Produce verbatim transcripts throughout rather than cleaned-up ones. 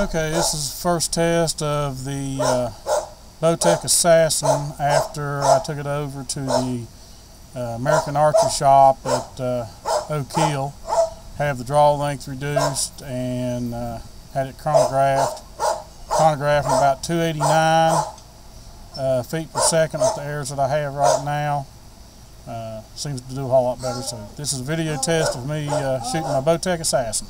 Okay, this is the first test of the uh, Bowtech Assassin after I took it over to the uh, American Archery Shop at uh, Oak Hill. Have the draw length reduced and uh, had it chronographed. Chronographed about two eighty-nine uh, feet per second with the airs that I have right now. Uh, seems to do a whole lot better. So this is a video test of me uh, shooting my Bowtech Assassin.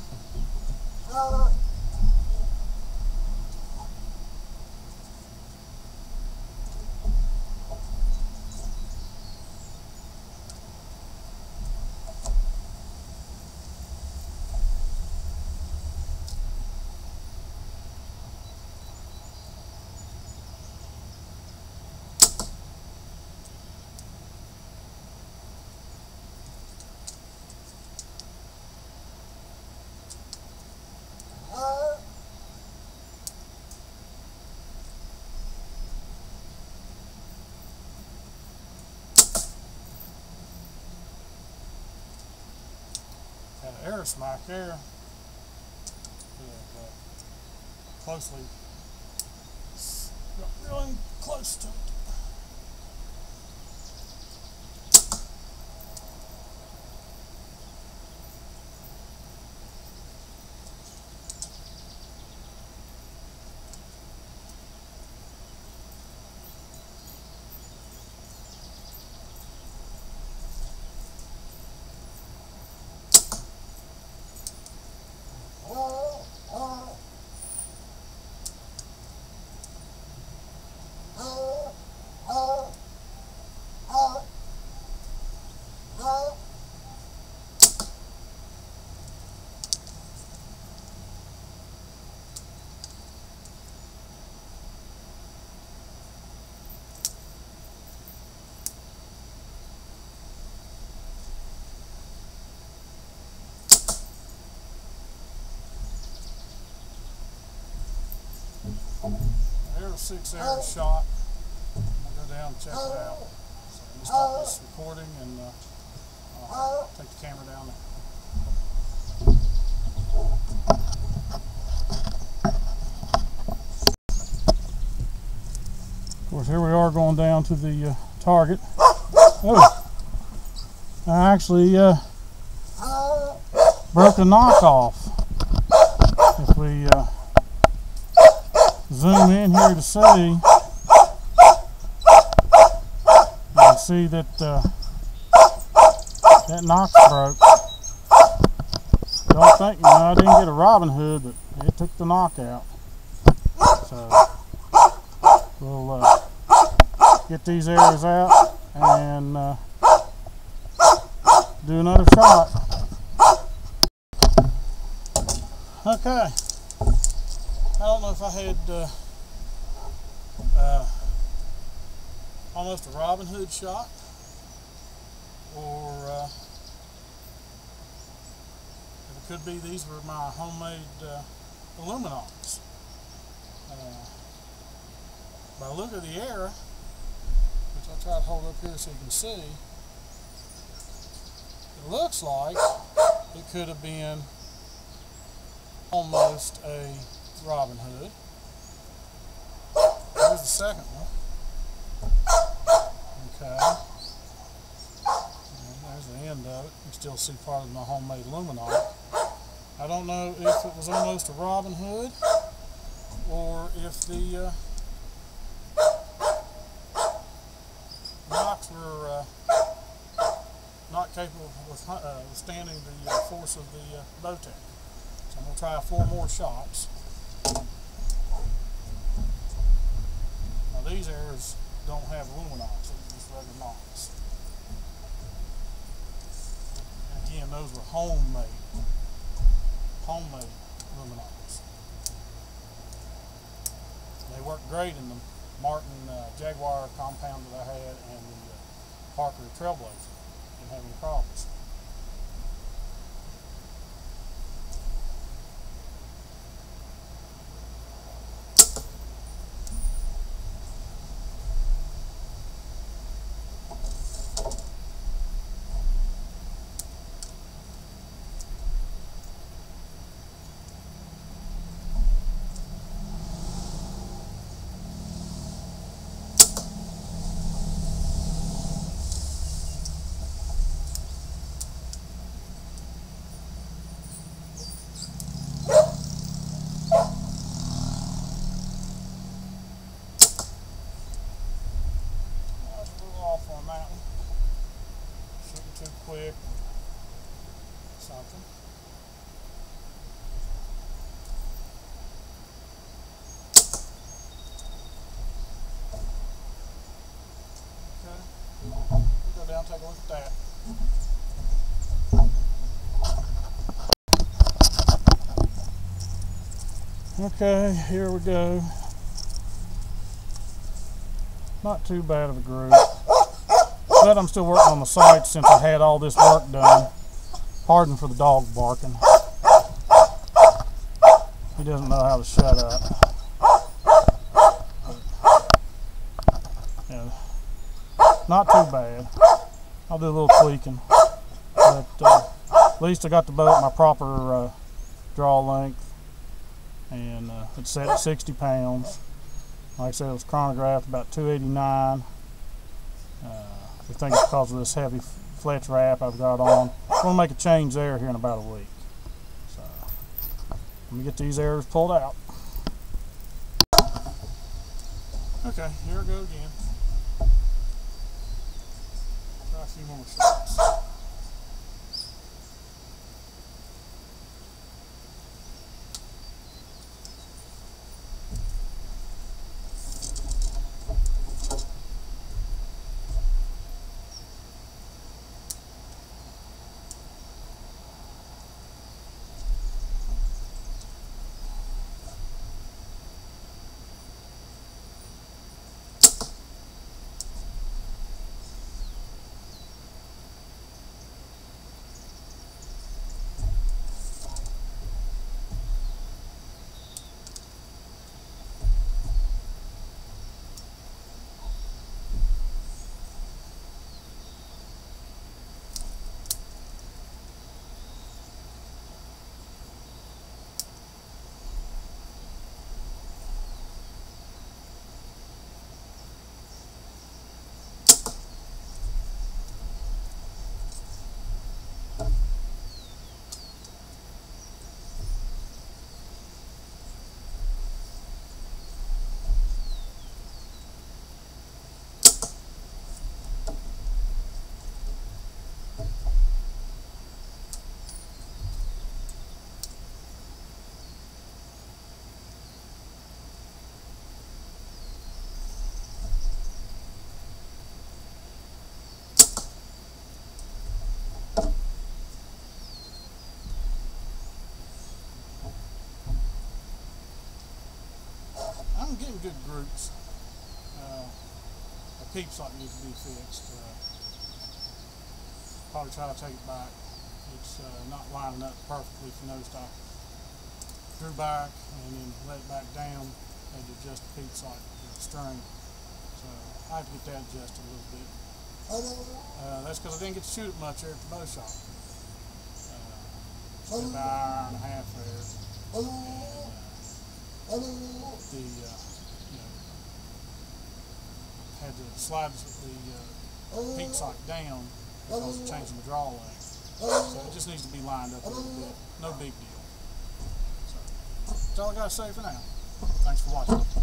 Air smack there, closely, really close to it. There's a six arrow shot. I'll go down and check it out. So I'm going to stop this recording and uh, I'll take the camera down there. Of course, here we are going down to the uh, target. Oh, I actually uh, broke the knockoff. If we uh, zoom in here to see, you can see that uh, that knock broke. Don't think, you know, I didn't get a Robin Hood, but it took the knock out. So we'll uh, get these arrows out and uh, do another shot. Okay. I don't know if I had uh, uh, almost a Robin Hood shot or uh, it could be these were my homemade uh, Lumenoks. Uh, by the look of the air, which I'll try to hold up here so you can see, it looks like it could have been almost a Robin Hood. There's the second one. Okay. And there's the end of it. You still see part of my homemade Lumenok. I don't know if it was almost a Robin Hood or if the uh, knocks were uh, not capable of uh, withstanding the uh, force of the uh, Bowtech. So I'm going to try four more shots. Now these arrows don't have Lumenoks, so they're just regular knocks. And again, those were homemade, homemade Lumenoks. They work great in the Martin uh, Jaguar compound that I had and the uh, Parker Trailblazer. Didn't have any problems. Martin. Okay, we'll go down and take a look at that. Okay, here we go. Not too bad of a group, but I'm still working on the sights since I had all this work done. Pardon for the dog barking. He doesn't know how to shut up. Yeah, not too bad. I'll do a little tweaking, but uh, at least I got the bow at my proper uh, draw length. And uh, it's set at sixty pounds. Like I said, it was chronographed about two eighty-nine. Uh, I think it's because of this heavy fletch wrap I've got on. I'm going to make a change there here in about a week. So, let me get these errors pulled out. Okay, here we go again. Try a few more shots. I'm getting good groups. Uh, the peep something needs to be fixed. Uh, probably try to take it back. It's uh, not lining up perfectly. You noticed I drew back and then let it back down and adjust the peep something to the string. So I have to get that adjusted a little bit. Uh, that's because I didn't get to shoot it much there at the bow shop. Uh, about an hour and a half there. And, uh, The, uh, you know, had to slide the uh, peak sock down because of changing the draw length. So it just needs to be lined up a little bit. No big deal. So, that's all I got to say for now. Thanks for watching.